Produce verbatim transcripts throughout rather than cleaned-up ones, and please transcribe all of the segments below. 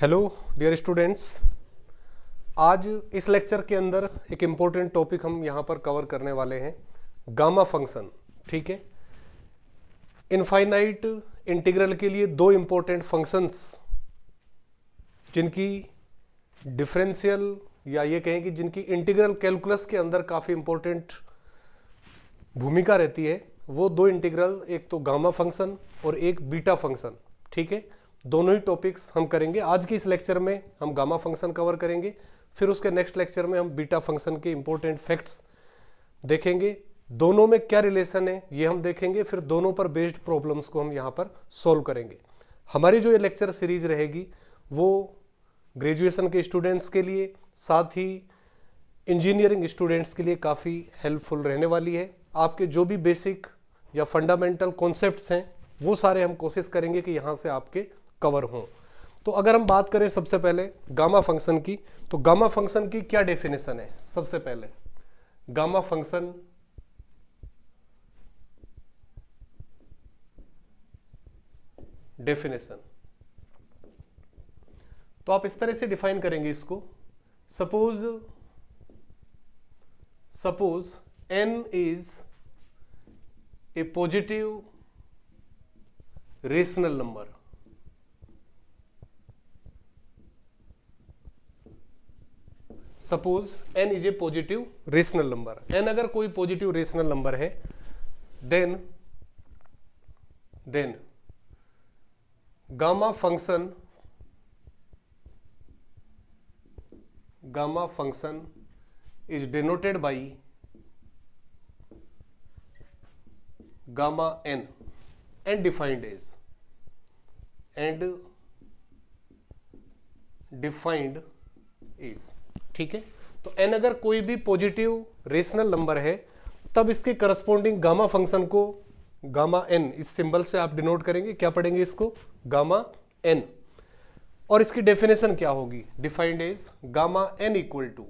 Hello dear students, आज इस lecture के अंदर एक इम्पोर्टेंट टॉपिक हम यहाँ पर कवर करने वाले हैं, गामा फंक्शन। ठीक है, इनफाइनाइट इंटीग्रल के लिए दो इम्पोर्टेंट फंक्शंस जिनकी डिफरेंशियल या ये कहें कि जिनकी इंटीग्रल कैलकुलस के अंदर काफ़ी इम्पोर्टेंट भूमिका रहती है, वो दो इंटीग्रल, एक तो गामा फंक्शन और एक बीटा फंक्शन। ठीक है, दोनों ही टॉपिक्स हम करेंगे। आज के इस लेक्चर में हम गामा फंक्शन कवर करेंगे, फिर उसके नेक्स्ट लेक्चर में हम बीटा फंक्शन के इम्पोर्टेंट फैक्ट्स देखेंगे। दोनों में क्या रिलेशन है ये हम देखेंगे, फिर दोनों पर बेस्ड प्रॉब्लम्स को हम यहाँ पर सॉल्व करेंगे। हमारी जो ये लेक्चर सीरीज रहेगी वो ग्रेजुएशन के स्टूडेंट्स के लिए, साथ ही इंजीनियरिंग स्टूडेंट्स के लिए काफ़ी हेल्पफुल रहने वाली है। आपके जो भी बेसिक या फंडामेंटल कॉन्सेप्ट्स हैं वो सारे हम कोशिश करेंगे कि यहाँ से आपके कवर हो। तो अगर हम बात करें सबसे पहले गामा फंक्शन की, तो गामा फंक्शन की क्या डेफिनेशन है। सबसे पहले गामा फंक्शन डेफिनेशन, तो आप इस तरह से डिफाइन करेंगे इसको। Suppose suppose n is a positive rational number. Suppose n is a positive rational number, n अगर कोई पॉजिटिव रेशनल नंबर है, then then gamma function gamma function is denoted by gamma n and defined as and defined is. ठीक है, तो n अगर कोई भी positive rational number है तब इसके करस्पोंडिंग गामा फंक्शन को गामा n इस सिंबल से आप डिनोट करेंगे। क्या पढ़ेंगे इसको, गामा n। और इसकी डेफिनेशन क्या होगी, defined as gamma n equal to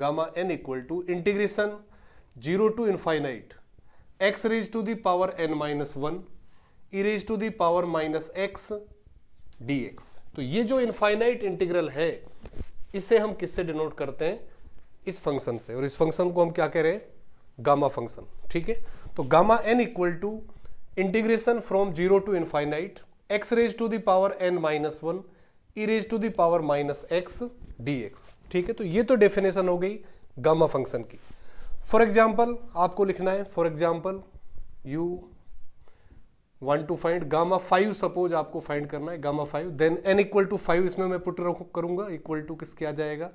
gamma n equal to integration zero to infinite x raise to the power n minus one e raise to the power minus x d x. तो ये जो infinite integral है इसे हम किससे denote करते हैं, इस फंक्शन से, और इस फंक्शन को हम क्या कह रहे हैं, गामा फंक्शन। ठीक है, तो gamma n equal to integration from zero to infinite x raise to the power n minus one e raise to the power minus x d x. ठीक है, तो ये तो डेफिनेशन हो गई गामा फंक्शन की। फॉर एग्जाम्पल आपको लिखना है, for example you want to find gamma five. Suppose आपको फाइंड करना है gamma five, then n equal to five इसमें मैं पुट करूंगा, इक्वल टू किसके आ जाएगा,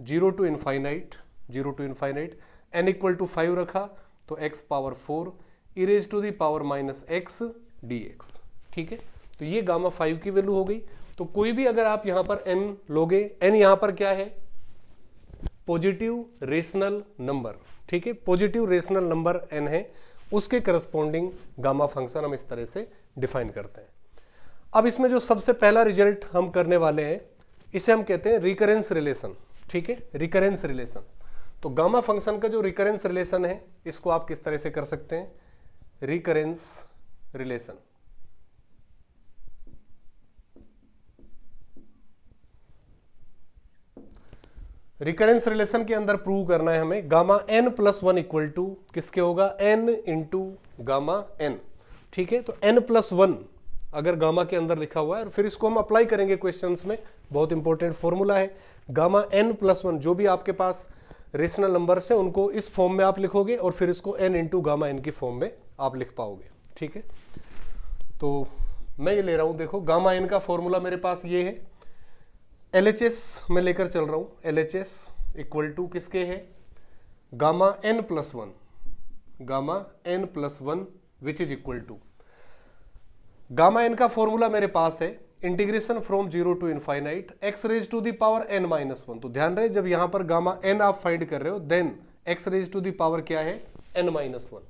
zero to infinite zero to infinite n equal to five रखा तो x power four e raise to the power minus x d x. ठीक है, तो ये गामा फाइव की वैल्यू हो गई। तो कोई भी अगर आप यहाँ पर n लोगे, n यहाँ पर क्या है, पॉजिटिव रेशनल नंबर। ठीक है, पॉजिटिव रेशनल नंबर n है, उसके करस्पोंडिंग गामा फंक्शन हम इस तरह से डिफाइन करते हैं। अब इसमें जो सबसे पहला रिजल्ट हम करने वाले हैं इसे हम कहते हैं रिकरेंस रिलेशन। ठीक है, रिकरेंस रिलेशन। तो गामा फंक्शन का जो रिकरेंस रिलेशन है इसको आप किस तरह से कर सकते हैं, रिकरेंस रिलेशन रिकरेंस रिलेशन के अंदर प्रूव करना है हमें gamma n plus one equal to किसके होगा, n इंटू गामा n। ठीक है, तो n प्लस वन अगर गामा के अंदर लिखा हुआ है और फिर इसको हम अप्लाई करेंगे क्वेश्चंस में, बहुत इंपॉर्टेंट फॉर्मूला है। गामा n प्लस वन जो भी आपके पास रेशनल नंबर्स हैं उनको इस फॉर्म में आप लिखोगे और फिर इसको n इंटू गामा n की फॉर्म में आप लिख पाओगे। ठीक है, तो मैं ये ले रहा हूँ, देखो गामा n का फॉर्मूला मेरे पास ये है, एल एच एस में लेकर चल रहा हूँ। L H S equal to किसके है, gamma n plus one gamma n plus one which is equal to gamma n का फॉर्मूला मेरे पास है integration from zero to infinite x raise to the power n minus one. तो ध्यान रहे जब यहाँ पर गामा n आप फाइंड कर रहे हो then x raise to the power क्या है, n माइनस वन।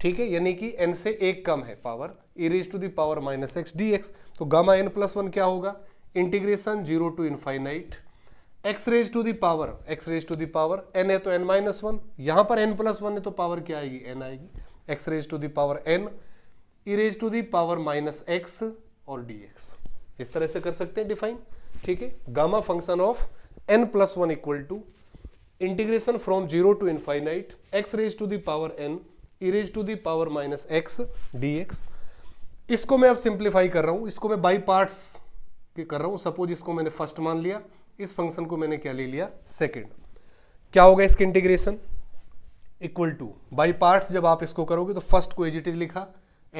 ठीक है, यानी कि n से एक कम है power e raise to the power minus x d x. तो गामा n प्लस वन क्या होगा, integration zero to infinite x raise to the power x raise to the power n है तो n माइनस वन, यहाँ पर n plus one है तो power क्या आएगी, n आएगी, x raise to the power n e raise to the power minus x और dx। इस तरह से कर सकते हैं डिफाइन। ठीक है, gamma function of n plus one equal to integration from zero to infinite x raise to the power n e raise to the power minus x d x. इसको मैं अब सिंप्लीफाई कर रहा हूँ, इसको मैं बाई पार्ट्स के कर रहा हूँ। सपोज इसको मैंने फर्स्ट मान लिया, इस फंक्शन को मैंने क्या ले लिया सेकेंड। क्या होगा इसके integration equal to by parts, जब आप इसको करोगे तो फर्स्ट को एज इट इज लिखा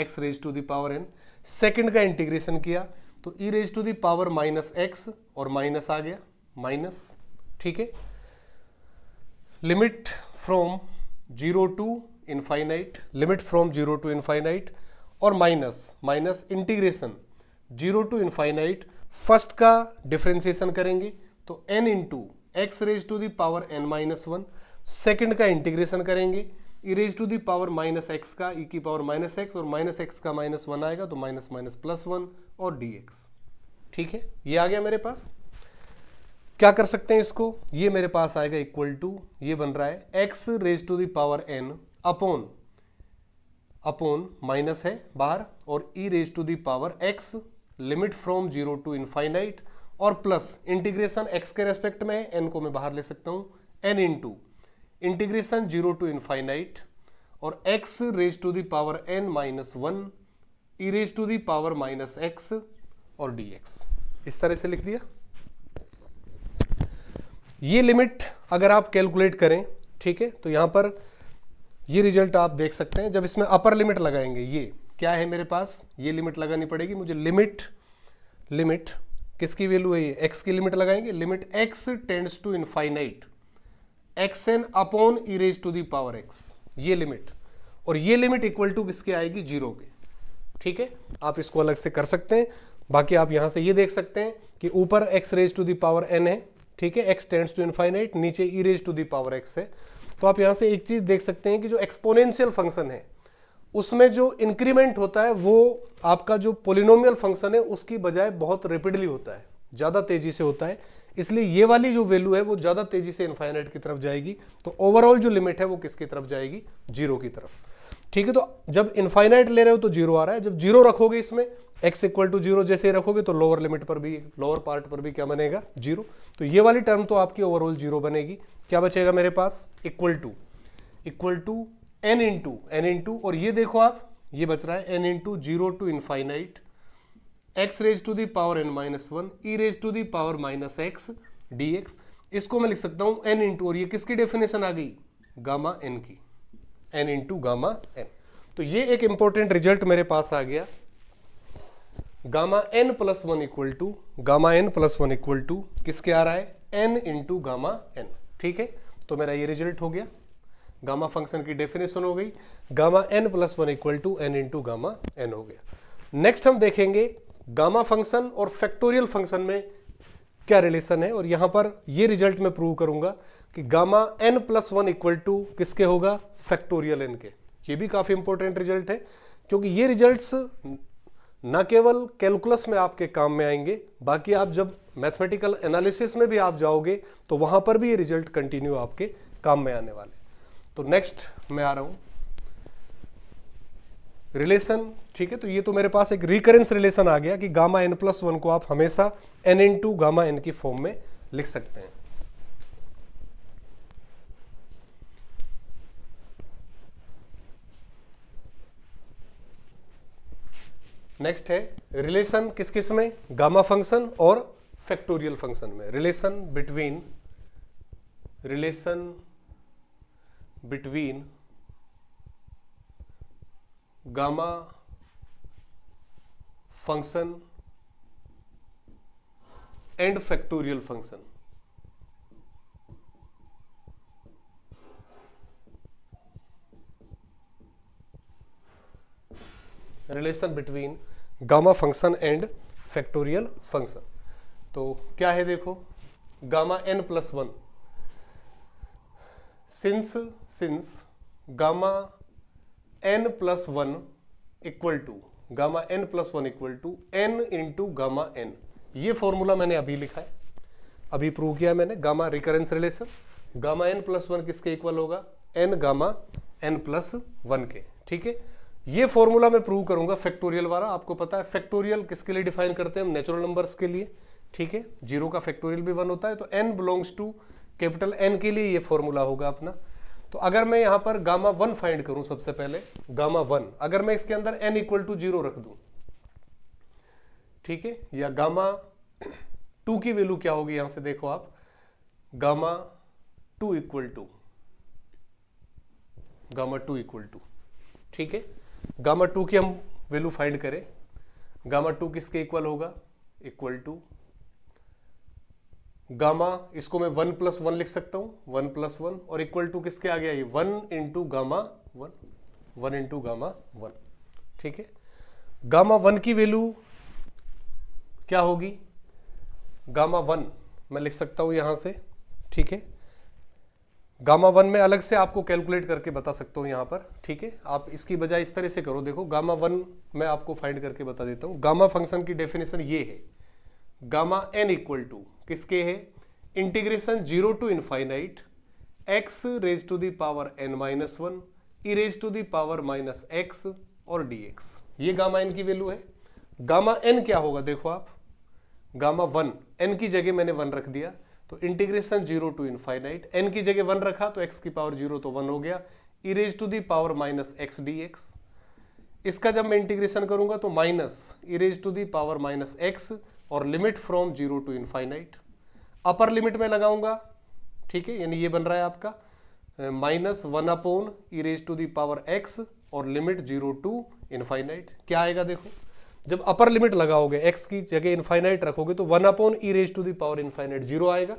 x raise to the power n, second का इंटीग्रेशन किया तो e raise to the power minus x और माइनस आ गया माइनस, ठीक है। Limit from zero to infinite, limit from zero to infinite और minus minus integration zero to infinite. First का डिफ्रेंसिएशन करेंगे तो n into x raise to the power n minus one, second का integration करेंगे e raise to the power minus x का e की power minus x और minus x का minus one आएगा तो माइनस माइनस प्लस वन और d x, ठीक है। ये आ गया मेरे पास, क्या कर सकते हैं इसको, ये मेरे पास आएगा इक्वल टू, ये बन रहा है x raise to the power n upon upon minus है बाहर और e raise to the power x limit from zero to infinite और प्लस इंटीग्रेशन एक्स के रेस्पेक्ट में है, एन को मैं बाहर ले सकता हूँ, n into integration zero to infinite और x raise to the power n minus one e raise to the power minus x और डी एक्स। इस तरह से लिख दिया। ये लिमिट अगर आप कैलकुलेट करें, ठीक है, तो यहाँ पर ये रिजल्ट आप देख सकते हैं। जब इसमें अपर लिमिट लगाएंगे, ये क्या है मेरे पास, ये लिमिट लगानी पड़ेगी मुझे। लिमिट लिमिट किसकी वैल्यू है, ये x की लिमिट लगाएंगे, limit x tends to infinite x n upon e raise to the power x, ये लिमिट, और ये लिमिट इक्वल टू किसके आएगी जीरो के, ठीक है। आप इसको अलग से कर सकते हैं। बाकी आप यहाँ से ये देख सकते हैं कि ऊपर x raise to the power n है, ठीक है, x टेंड्स टू इनफाइनाइट, नीचे e raise to the power x है। तो आप यहाँ से एक चीज़ देख सकते हैं कि जो एक्सपोनेंशियल फंक्शन है उसमें जो इंक्रीमेंट होता है वो आपका जो पोलिनोमियल फंक्शन है उसकी बजाय बहुत रेपिडली होता है, ज़्यादा तेजी से होता है, इसलिए ये वाली जो वैल्यू है वो ज़्यादा तेजी से इनफाइनाइट की तरफ जाएगी। तो ओवरऑल जो लिमिट है वो किसकी तरफ जाएगी जीरो की तरफ, ठीक है। तो जब इनफाइनाइट ले रहे हो तो जीरो आ रहा है, जब जीरो रखोगे इसमें एक्स इक्वल टू जीरो जैसे ही रखोगे तो लोअर लिमिट पर भी, लोअर पार्ट पर भी क्या बनेगा जीरो। तो ये वाली टर्म तो आपकी ओवरऑल जीरो बनेगी। क्या बचेगा मेरे पास equal to equal to n into n into और ये देखो आप, ये बच रहा है n into zero to infinite x raise to the power n minus one e raise to the power minus x d x. इसको मैं लिख सकता हूँ एन इंटू, और ये किसकी डेफिनेशन आ गई गामा एन की, एन इंटू गामा एन। तो ये एक इंपॉर्टेंट रिजल्ट मेरे पास आ गया gamma n plus one equal to gamma n plus one equal to किसके आ रहा है एन इंटू गामा एन, ठीक है। तो मेरा ये रिजल्ट हो गया, गामा फंक्शन की डेफिनेशन हो गई, gamma n plus one equal to n into gamma n हो गया। नेक्स्ट हम देखेंगे गामा फंक्शन और फैक्टोरियल फंक्शन में क्या रिलेशन है, और यहाँ पर ये रिजल्ट मैं प्रूव करूँगा कि gamma n plus one equal to किसके होगा फैक्टोरियल एन के। ये भी काफ़ी इंपॉर्टेंट रिजल्ट है क्योंकि ये रिजल्ट्स न केवल कैलकुलस में आपके काम में आएंगे, बाकी आप जब मैथमेटिकल एनालिसिस में भी आप जाओगे तो वहाँ पर भी ये रिजल्ट कंटिन्यू आपके काम में आने वाले। तो नेक्स्ट मैं आ रहा हूँ रिलेशन, ठीक है। तो ये तो मेरे पास एक रिकरेंस रिलेशन आ गया कि गामा एन प्लस वन को आप हमेशा n into gamma n की फॉर्म में लिख सकते हैं। नेक्स्ट है रिलेशन किस किस में, गामा फंक्शन और फैक्टोरियल फंक्शन में, relation between relation between gamma function and factorial function. Relation between gamma function and factorial function तो क्या है, देखो gamma n plus one, since since gamma n plus one equal to gamma n plus one equal to n into gamma n. ये formula मैंने अभी लिखा है, अभी प्रूव किया मैंने, gamma recurrence relation, gamma n plus one किसके equal होगा n gamma n plus one के, ठीक है। ये फॉर्मूला मैं प्रूव करूंगा फैक्टोरियल वाला, आपको पता है फैक्टोरियल किसके लिए डिफाइन करते हैं हम नेचुरल नंबर्स के लिए, ठीक है, जीरो का फैक्टोरियल भी वन होता है, तो n belongs to capital N के लिए ये फॉर्मूला होगा अपना। तो अगर मैं यहाँ पर गामा वन फाइंड करूं, सबसे पहले गामा वन, अगर मैं इसके अंदर एन इक्वल टू जीरो रख दूं, ठीक है, या गामा टू की वैल्यू क्या होगी, यहां से देखो आप, gamma two equal to gamma two equal to ठीक है, गामा टू की हम वैल्यू फाइंड करें। गामा टू किसके इक्वल होगा, इक्वल टू गामा, इसको मैं वन प्लस वन लिख सकता हूं, वन प्लस वन, और इक्वल टू किसके आ गया ये one into gamma one, one into gamma one ठीक है। गामा वन की वैल्यू क्या होगी, गामा वन मैं लिख सकता हूं यहां से, ठीक है, गामा वन में अलग से आपको कैलकुलेट करके बता सकता हूं यहां पर, ठीक है। आप इसकी बजाय इस तरह से करो, देखो गामा वन मैं आपको फाइंड करके बता देता हूं। गामा फंक्शन की डेफिनेशन ये है, गामा एन इक्वल टू किसके है, integration zero to infinite x raise to the power n minus one e raise to the power minus x और डी एक्स, ये गामा एन की वैल्यू है। Gamma n क्या होगा, देखो आप, गामा वन, एन की जगह मैंने वन रख दिया, तो integration zero to infinite, n की जगह वन रखा तो एक्स की पावर जीरो तो वन हो गया, e raise to the power minus x d x, इसका जब मैं इंटीग्रेशन करूंगा तो minus e raise to the power minus x, और limit from zero to infinite upper limit में लगाऊंगा, ठीक है, यानी ये बन रहा है आपका minus one upon e raise to the power x और लिमिट जीरो टू इनफाइनाइट। क्या आएगा देखो, जब अपर लिमिट लगाओगे x की जगह इनफाइनाइट रखोगे तो one upon e raise to the power infinite zero आएगा,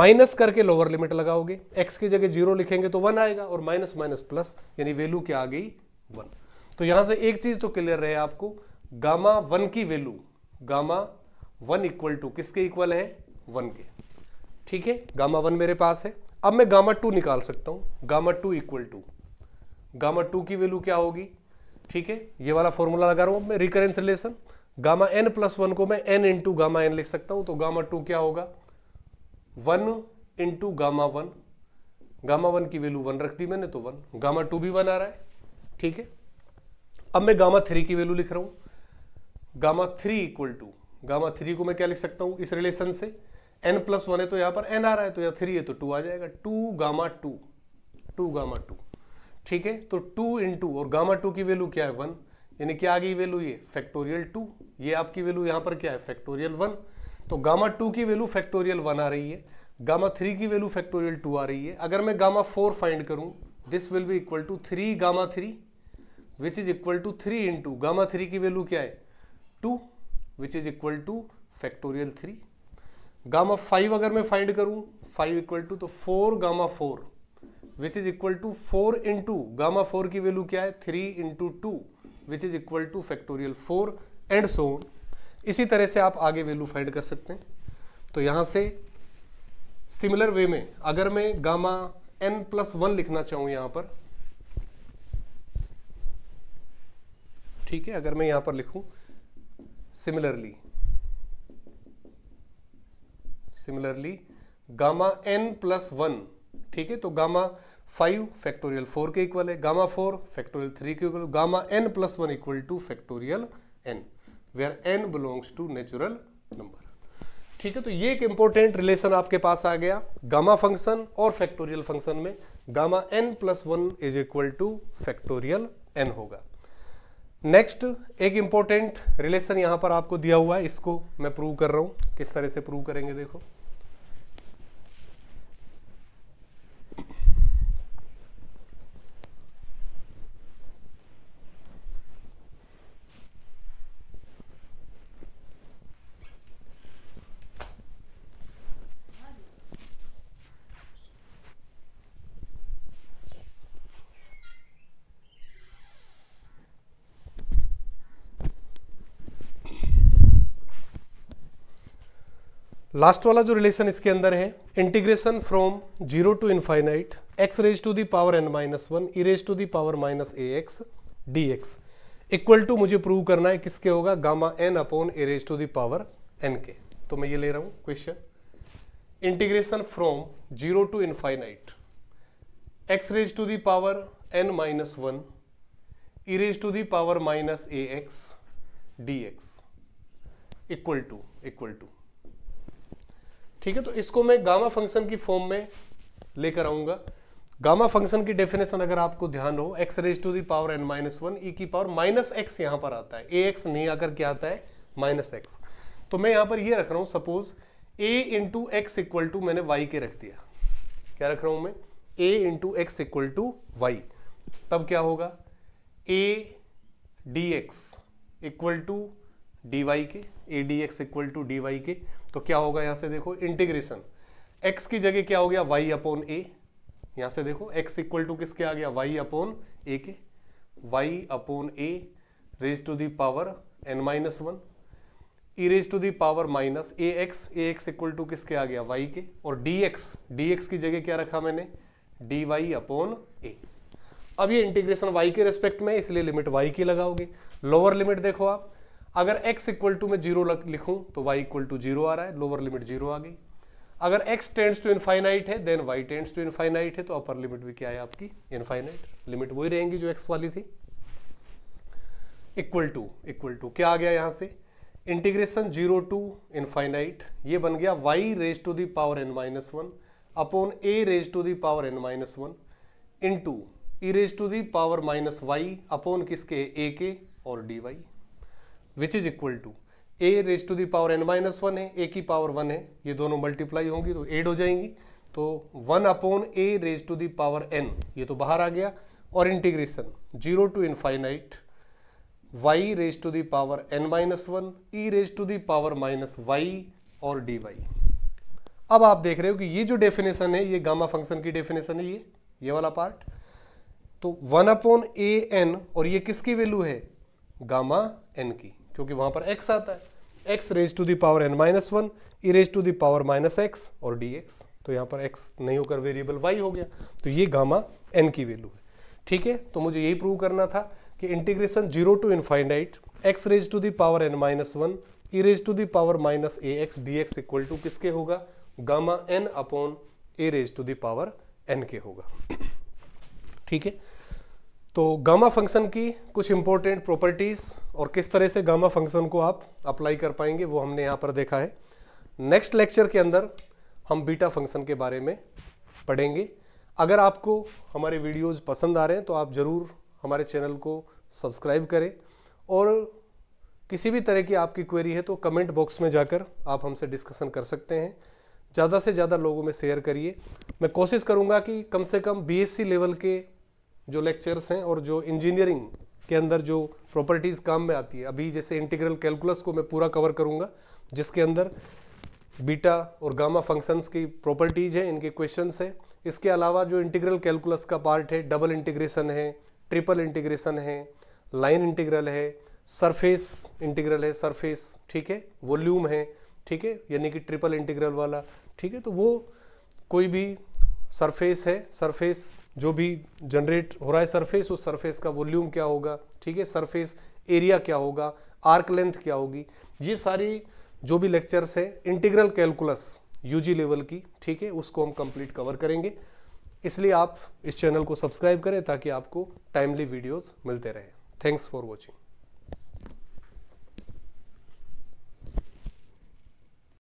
माइनस करके लोअर लिमिट लगाओगे, x की जगह जीरो लिखेंगे तो वन आएगा, और माइनस माइनस प्लस, यानी वैल्यू क्या आ गई वन। तो यहां से एक चीज तो क्लियर रहे आपको, गामा वन की value, gamma one equal to किसके इक्वल है, वन के, ठीक है। गामा वन मेरे पास है, अब मैं गामा टू निकाल सकता हूँ। Gamma two equal to gamma two की वैल्यू क्या होगी, ठीक है, ये वाला फॉर्मूला लगा रहा हूँ मैं, recurrence relation, gamma n plus one को मैं एन इंटू गामा एन लिख सकता हूँ, तो गामा टू क्या होगा, one into gamma one, gamma one की वैल्यू वन रख दी मैंने तो वन, गामा टू भी वन आ रहा है, ठीक है। अब मैं गामा थ्री की वैल्यू लिख रहा हूँ, gamma three equal to gamma three को मैं क्या लिख सकता हूँ इस रिलेशन से, एन प्लस वन है तो यहाँ पर एन आ रहा है, तो यहाँ थ्री है तो टू आ जाएगा, two gamma two two gamma two ठीक है, तो टू इंटू, और गामा टू की वैल्यू क्या है वन, यानी क्या आ गई वैल्यू, ये फैक्टोरियल टू, ये आपकी वैल्यू यहाँ पर क्या है फैक्टोरियल वन, तो गामा टू की वैल्यू फैक्टोरियल वन आ रही है, गामा थ्री की वैल्यू फैक्टोरियल टू आ रही है। अगर मैं गामा फोर फाइंड करूँ, this will be equal to three gamma three which is equal to three into gamma three की वैल्यू क्या है two which is equal to factorial three. Gamma five अगर मैं फाइंड करूँ, फाइव इक्वल टू तो four gamma four which is equal to four into gamma four की value क्या है three into two which is equal to factorial four and so on. इसी तरह से आप आगे वैल्यू फाइंड कर सकते हैं। तो यहाँ से सिमिलर वे में अगर मैं गामा एन प्लस वन लिखना चाहूँ यहाँ पर, ठीक है, अगर मैं यहाँ पर लिखूँ similarly similarly gamma n plus one, ठीक है, तो गामा फाइव फैक्टोरियल फोर के इक्वल है, गामा फोर फैक्टोरियल थ्री के equal, gamma n plus one equal to factorial n where n belongs to natural number, ठीक है। तो ये एक इंपॉर्टेंट रिलेशन आपके पास आ गया, गामा फंक्शन और फैक्टोरियल फंक्शन में gamma n plus one is equal to factorial n होगा। नेक्स्ट एक इंपॉर्टेंट रिलेशन यहाँ पर आपको दिया हुआ है, इसको मैं प्रूव कर रहा हूँ। किस तरह से प्रूव करेंगे देखो, लास्ट वाला जो रिलेशन इसके अंदर है, integration from zero to infinite x raise to the power n minus one e raise to the power minus a x d x equal to मुझे प्रूव करना है किसके होगा, gamma n upon a raise to the power n के। तो मैं ये ले रहा हूँ question, integration from zero to infinite x raise to the power n minus one e raise to the power minus a x d x equal to equal to ठीक है, तो इसको मैं गामा फंक्शन की फॉर्म में लेकर आऊंगा। Gamma function की डेफिनेशन अगर आपको ध्यान हो, x raise to the power n minus one e की पावर माइनस एक्स यहाँ पर आता है, ए एक्स नहीं आकर क्या आता है माइनस एक्स। तो मैं यहाँ पर ये रख रहा हूँ suppose a into x equal to मैंने y के रख दिया, क्या रख रहा हूँ मैं a into x equal to y, तब क्या होगा a dx equal to d y के, a d x equal to d y के। तो क्या होगा यहाँ से देखो इंटीग्रेशन x की जगह क्या हो गया y अपॉन a, यहाँ से देखो x इक्वल टू किसके आ गया y अपॉन a के, y upon a raise to the power n minus one e raise to the power minus a x, a x equal to किसके आ गया y के, और dx, dx की जगह क्या रखा मैंने dy वाई अपॉन a। अब ये इंटीग्रेशन y के रेस्पेक्ट में इसलिए लिमिट y की लगाओगे। लोअर लिमिट देखो आप, अगर x इक्वल टू में जीरो लिखूं तो y इक्वल टू जीरो आ रहा है, लोअर लिमिट जीरो आ गई। अगर x टेंड्स टू इनफाइनाइट है then y tends to infinite है, तो अपर लिमिट भी क्या है आपकी इनफाइनाइट, लिमिट वही रहेंगी जो x वाली थी। इक्वल टू इक्वल टू क्या आ गया यहाँ से इंटीग्रेशन जीरो टू इनफाइनाइट, ये बन गया y raise to the power n minus one upon a raise to the power n minus one into e raise to the power minus y upon किसके a के और d y, which is equal to a raise to the power n minus one है, a की power one है, ये दोनों multiply होंगी तो एड हो जाएंगी, तो one upon a raise to the power n, ये तो बाहर आ गया। और integration zero to infinite y raise to the power n minus one e raise to the power minus y और डी वाई। अब आप देख रहे हो कि ये जो डेफिनेशन है ये गामा फंक्शन की डेफिनेशन है, ये ये वाला पार्ट, तो वन अपॉन ए एन, और ये किसकी वैल्यू है गामा एन की, क्योंकि वहां पर x आता है, x raise to the power n minus one e raise to the power minus x और dx, तो यहाँ पर x नहीं होकर वेरिएबल y हो गया, तो ये गामा n की वैल्यू है। ठीक है, तो मुझे यही प्रूव करना था कि integration zero to infinite x raise to the power n minus one e raise to the power minus a x d x equal to किसके होगा gamma n upon a raise to the power n के होगा। ठीक है, तो gamma function की कुछ important properties और किस तरह से गामा फंक्शन को आप अप्लाई कर पाएंगे वो हमने यहाँ पर देखा है। नेक्स्ट लेक्चर के अंदर हम बीटा फंक्शन के बारे में पढ़ेंगे। अगर आपको हमारे वीडियोज़ पसंद आ रहे हैं तो आप ज़रूर हमारे चैनल को सब्सक्राइब करें, और किसी भी तरह की आपकी क्वेरी है तो कमेंट बॉक्स में जाकर आप हमसे डिस्कशन कर सकते हैं। ज़्यादा से ज़्यादा लोगों में शेयर करिए। मैं कोशिश करूँगा कि कम से कम बी एस सी लेवल के जो लेक्चर्स हैं और जो इंजीनियरिंग के अंदर जो प्रॉपर्टीज़ काम में आती है, अभी जैसे इंटीग्रल कैलकुलस को मैं पूरा कवर करूंगा, जिसके अंदर बीटा और गामा फंक्शंस की प्रॉपर्टीज़ हैं, इनके क्वेश्चंस हैं। इसके अलावा जो इंटीग्रल कैलकुलस का पार्ट है, डबल इंटीग्रेशन है, ट्रिपल इंटीग्रेशन है, लाइन इंटीग्रल है, सरफेस इंटीग्रल है, सरफेस ठीक है, वॉल्यूम है ठीक है, यानी कि ट्रिपल इंटीग्रल वाला ठीक है, तो वो कोई भी सरफेस है, सरफेस जो भी जनरेट हो रहा है सरफेस, उस सरफेस का वॉल्यूम क्या होगा ठीक है, सरफेस एरिया क्या होगा, आर्क लेंथ क्या होगी, ये सारी जो भी लेक्चर्स हैं इंटीग्रल कैलकुलस यूजी लेवल की ठीक है, उसको हम कंप्लीट कवर करेंगे। इसलिए आप इस चैनल को सब्सक्राइब करें ताकि आपको टाइमली वीडियोस मिलते रहें। Thanks for watching.